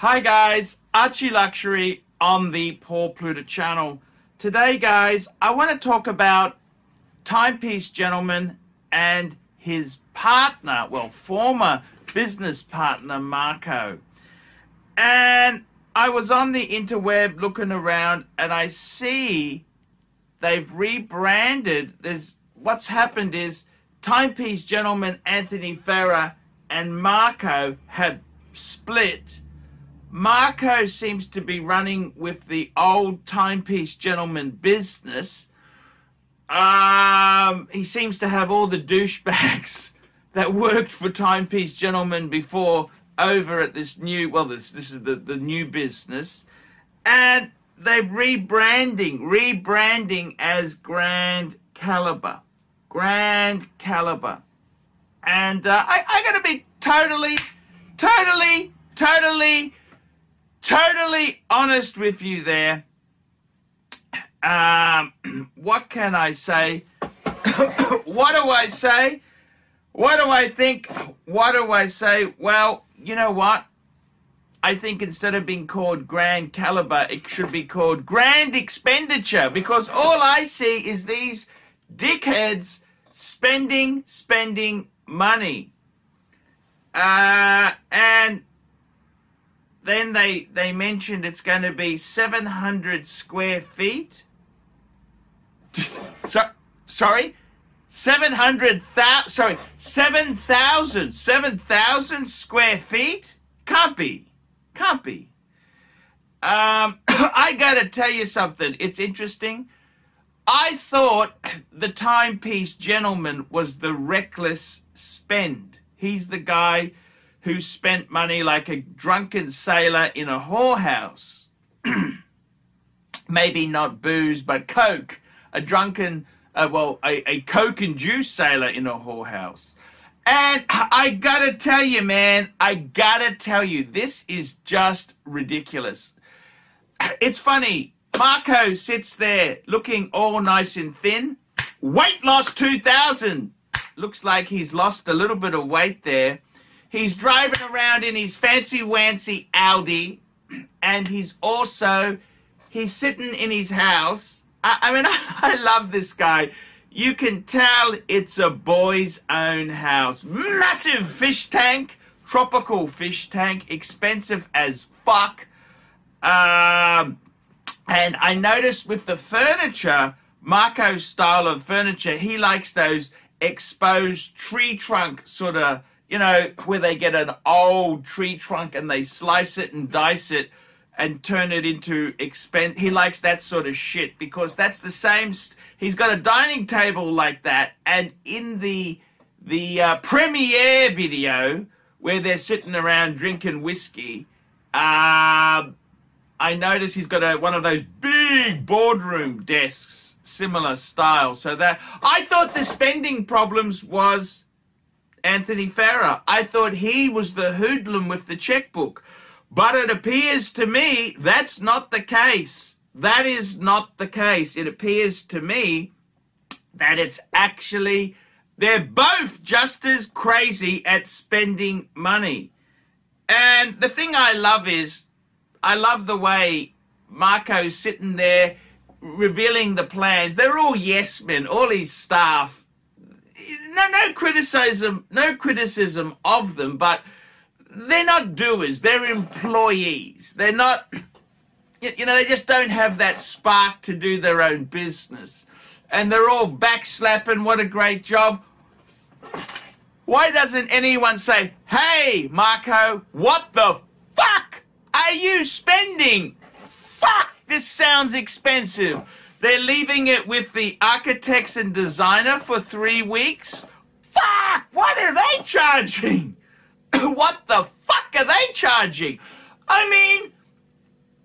Hi guys, Archie Luxury on the Paul Pluta channel. Today guys, I want to talk about Timepiece Gentleman and his partner, well, former business partner, Marco. And I was on the interweb looking around and I see they've rebranded. What's happened is Timepiece Gentleman, Anthony Farrer and Marco have split. Marco seems to be running with the old Timepiece Gentleman business. He seems to have all the douchebags that worked for Timepiece Gentleman before over at this new, well, this is the new business. And they're rebranding as Grand Caliber. And I gotta be totally honest with you there. What can I say? What do I say? What do I think? What do I say? Well, you know what? I think instead of being called Grand Caliber, it should be called Grand Expenditure, because all I see is these dickheads spending money. And then they mentioned it's going to be 700 square feet. So, sorry, 700,000, sorry, 7,000 square feet? Can't be. I got to tell you something. It's interesting. I thought the Timepiece Gentleman was the reckless spend. He's the guy who spent money like a drunken sailor in a whorehouse. Maybe not booze, but coke. A drunken, a coke-induced sailor in a whorehouse. And I gotta tell you, man, this is just ridiculous. It's funny. Marco sits there looking all nice and thin. Weight loss 2000. Looks like he's lost a little bit of weight there. He's driving around in his fancy-wancy Audi, and he's sitting in his house. I mean, I love this guy. You can tell it's a boy's own house. Massive fish tank, tropical fish tank, expensive as fuck. And I noticed with the furniture, Marco's style of furniture, he likes those exposed tree trunk sort of, you know, where they get an old tree trunk and they slice it and dice it and turn it into expense. He likes that sort of shit because that's the same. He's got a dining table like that. And in the premiere video where they're sitting around drinking whiskey, I notice he's got one of those big boardroom desks, similar style. So that I thought the spending problems was Anthony Farrer. I thought he was the hoodlum with the checkbook. But it appears to me that's not the case. That is not the case. It appears to me that it's actually, they're both just as crazy at spending money. And the thing I love is, I love the way Marco's sitting there revealing the plans. They're all yes men, all his staff. No criticism of them, but they're not doers. They're employees. They're not, you know, they just don't have that spark to do their own business. And they're all backslapping. What a great job. Why doesn't anyone say, hey, Marco, what the fuck are you spending? Fuck, this sounds expensive. They're leaving it with the architects and designer for 3 weeks. Fuck, what are they charging? What the fuck are they charging? I mean,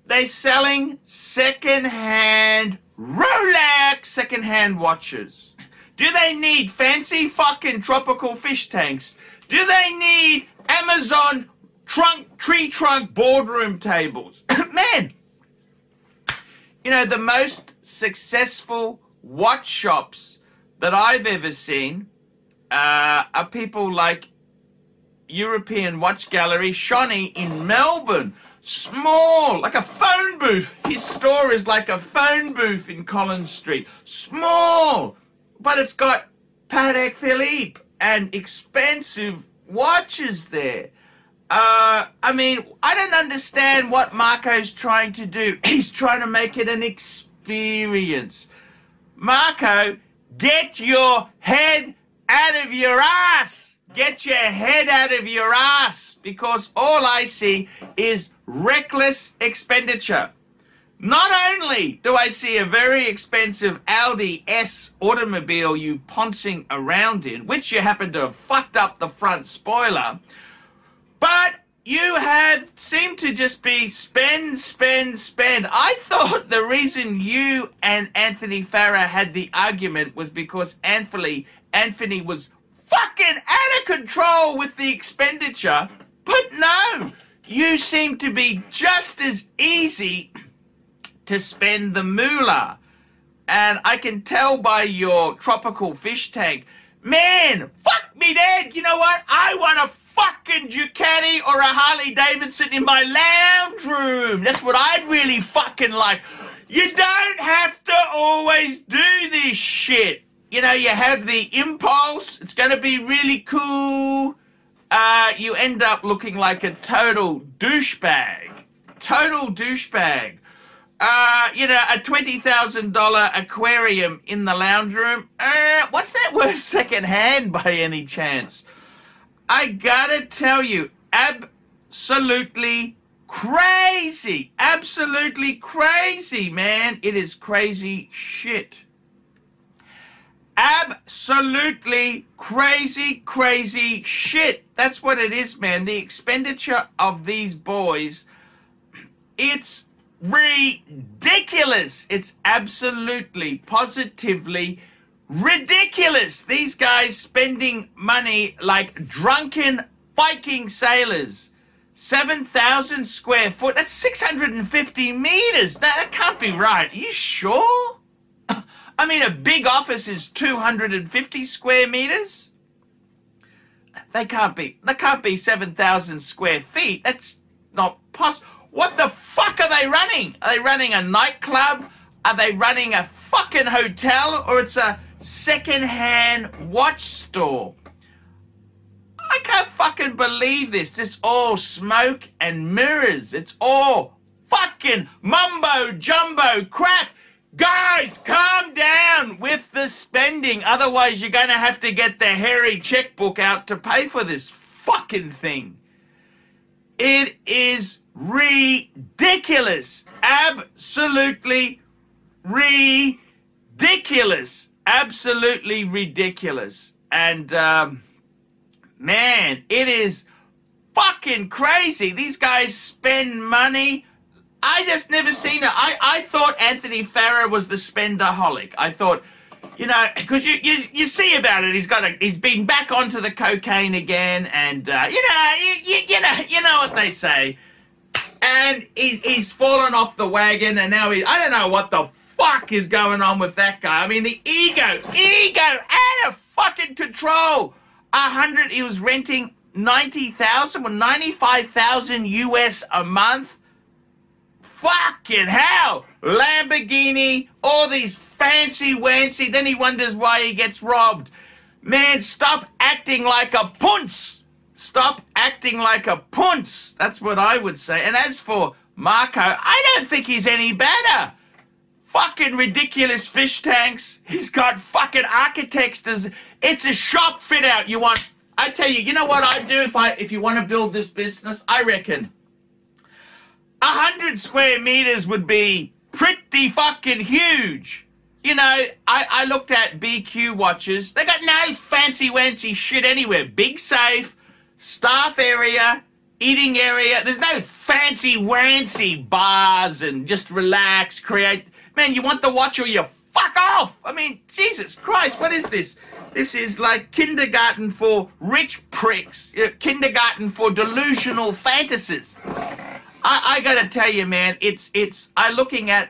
they're selling second-hand Rolex, second-hand watches. Do they need fancy fucking tropical fish tanks? Do they need Amazon tree trunk boardroom tables? Man, you know, the most successful watch shops that I've ever seen are people like European Watch Gallery, Shani in Melbourne. Small, like a phone booth. His store is like a phone booth in Collins Street. Small, but it's got Patek Philippe and expensive watches there. I mean, I don't understand what Marco's trying to do. He's trying to make it an experience. Marco, get your head out of your ass. Get your head out of your ass, because all I see is reckless expenditure. Not only do I see a very expensive Audi S automobile you poncing around in, which you happen to have fucked up the front spoiler, but you have seemed to just be spend, spend, spend. I thought the reason you and Anthony Farrer had the argument was because Anthony was fucking out of control with the expenditure, but no, you seem to be just as easy to spend the moolah. And I can tell by your tropical fish tank, man, fuck me dead, you know what, I want a fucking Ducati or a Harley Davidson in my lounge room. That's what I'd really fucking like. You don't have to always do this shit. You know, you have the impulse, it's going to be really cool. You end up looking like a total douchebag. Total douchebag. You know, a $20,000 aquarium in the lounge room. What's that word, secondhand, by any chance? I gotta tell you, absolutely crazy. Absolutely crazy, man. It is crazy shit. Absolutely crazy, crazy shit. That's what it is, man. The expenditure of these boys, it's ridiculous. It's absolutely, positively ridiculous. These guys spending money like drunken Viking sailors. 7,000 square foot. That's 650 meters. That can't be right. Are you sure? I mean, a big office is 250 square meters. They can't be 7,000 square feet. That's not possible. What the fuck are they running? Are they running a nightclub? Are they running a fucking hotel? Or it's a secondhand watch store? I can't fucking believe this. It's all smoke and mirrors. It's all fucking mumbo jumbo crap. Guys, calm down with the spending. Otherwise, you're going to have to get the hairy checkbook out to pay for this fucking thing. It is ridiculous. Absolutely ridiculous. Absolutely ridiculous. And, man, it is fucking crazy. These guys spend money. I just never seen it. I thought Anthony Farrer was the spendaholic. I thought, you know, because you see about it. He's been back onto the cocaine again, and you know what they say. And he's fallen off the wagon, and now I don't know what the fuck is going on with that guy. I mean, the ego out of fucking control. He was renting 90,000 or 95,000 US a month. Fucking hell! Lamborghini, all these fancy-wancy, then he wonders why he gets robbed. Man, stop acting like a punce! Stop acting like a punce! That's what I would say. And as for Marco, I don't think he's any better! Fucking ridiculous fish tanks. He's got fucking architects. It's a shop fit-out you want. I tell you, you know what I'd do if you want to build this business? I reckon 100 square meters would be pretty fucking huge. You know, I looked at BQ watches. They got no fancy-wancy shit anywhere. Big safe, staff area, eating area. There's no fancy-wancy bars and just relax, create. Man, you want the watch or you fuck off. I mean, Jesus Christ, what is this? This is like kindergarten for rich pricks. Kindergarten for delusional fantasists. I gotta tell you, man, I'm looking at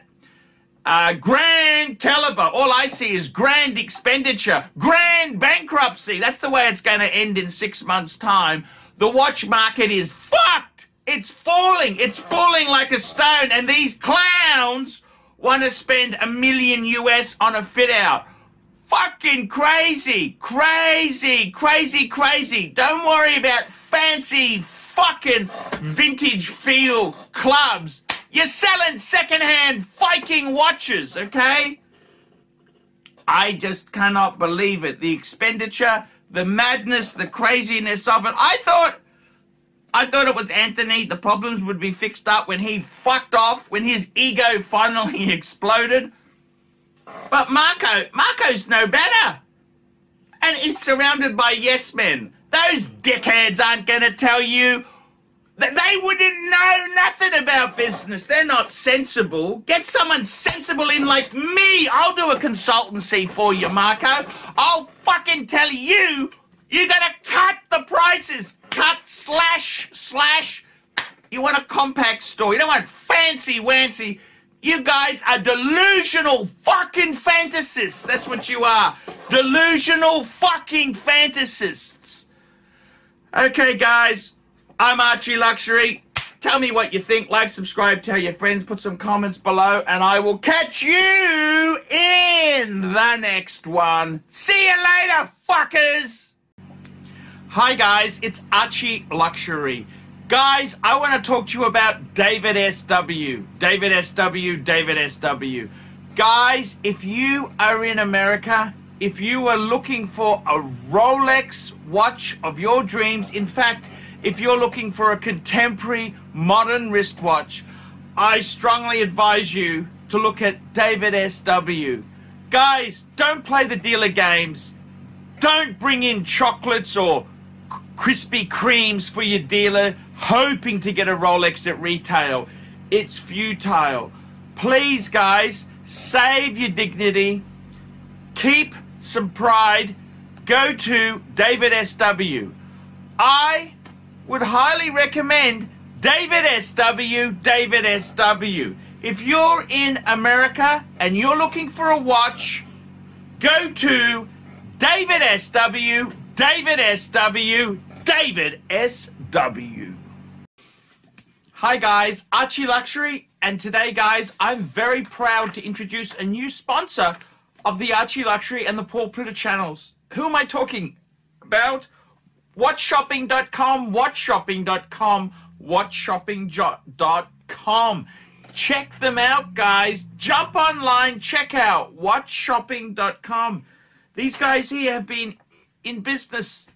Grand Caliber. All I see is grand expenditure, grand bankruptcy. That's the way it's gonna end in 6 months' time. The watch market is fucked. It's falling like a stone, and these clowns want to spend $1 million US on a fit out. Fucking crazy, crazy, crazy, crazy. Don't worry about fancy fucking vintage feel clubs. You're selling secondhand Viking watches, okay? I just cannot believe it. The expenditure, the madness, the craziness of it. I thought it was Anthony. The problems would be fixed up when he fucked off, when his ego finally exploded. But Marco's no better. And he's surrounded by yes men. Those dickheads aren't going to tell you that they wouldn't know nothing about business. They're not sensible. Get someone sensible in like me. I'll do a consultancy for you, Marco. I'll fucking tell you, you're going to cut the prices. Cut, slash. You want a compact store. You don't want fancy-wancy. You guys are delusional fucking fantasists. That's what you are. Delusional fucking fantasists. Okay, guys. I'm Archie Luxury. Tell me what you think. Like, subscribe, tell your friends, put some comments below, and I will catch you in the next one. See you later, fuckers. Hi, guys. It's Archie Luxury. Guys, I want to talk to you about David SW. David SW, David SW. Guys, if you are in America, if you are looking for a Rolex watch of your dreams, in fact, if you're looking for a contemporary, modern wristwatch, I strongly advise you to look at David SW. Guys, don't play the dealer games. Don't bring in chocolates or Krispy Kremes for your dealer, hoping to get a Rolex at retail. It's futile. Please, guys, save your dignity. Keep some pride. Go to David SW. I would highly recommend David SW, David SW. If you're in America and you're looking for a watch, go to David SW, David SW, David SW. Hi guys, Archie Luxury, and today guys, I'm very proud to introduce a new sponsor of the Archie Luxury and the Paul Pluta channels. Who am I talking about? Watchshopping.com, watchshopping.com, watchshopping.com. Check them out, guys. Jump online, check out watchshopping.com. These guys here have been in business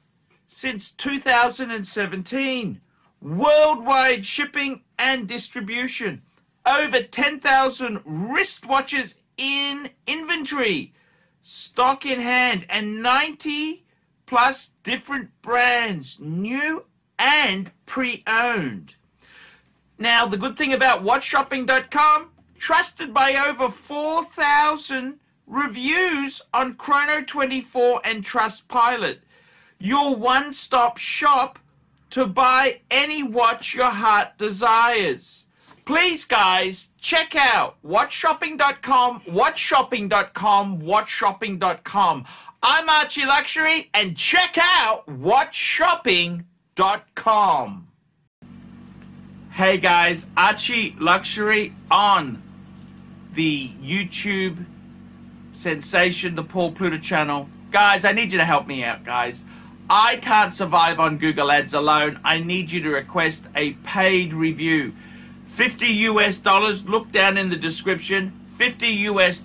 since 2017. Worldwide shipping and distribution. Over 10,000 wristwatches in inventory, stock in hand, and 90+ different brands, new and pre-owned. Now, the good thing about watchshopping.com, trusted by over 4,000 reviews on Chrono24 and Trustpilot, your one-stop shop to buy any watch your heart desires. Please, guys, check out watchshopping.com, watchshopping.com, watchshopping.com. I'm Archie Luxury, and check out watchshopping.com. Hey, guys, Archie Luxury on the YouTube sensation, the Paul Pluta channel. Guys, I need you to help me out, guys. I can't survive on Google Ads alone. I need you to request a paid review. $50 US, look down in the description, $50 US,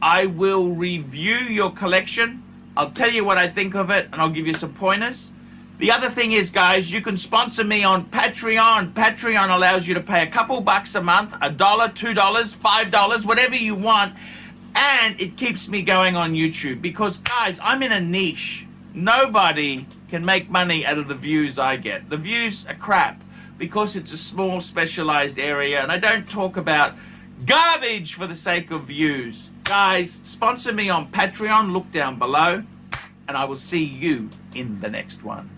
I will review your collection. I'll tell you what I think of it, and I'll give you some pointers. The other thing is, guys, you can sponsor me on Patreon. Patreon allows you to pay a couple bucks a month, $1, $2, $5, whatever you want, and it keeps me going on YouTube because, guys, I'm in a niche. Nobody can make money out of the views I get. The views are crap, because it's a small specialized area, and I don't talk about garbage for the sake of views. Guys, sponsor me on Patreon, look down below, and I will see you in the next one.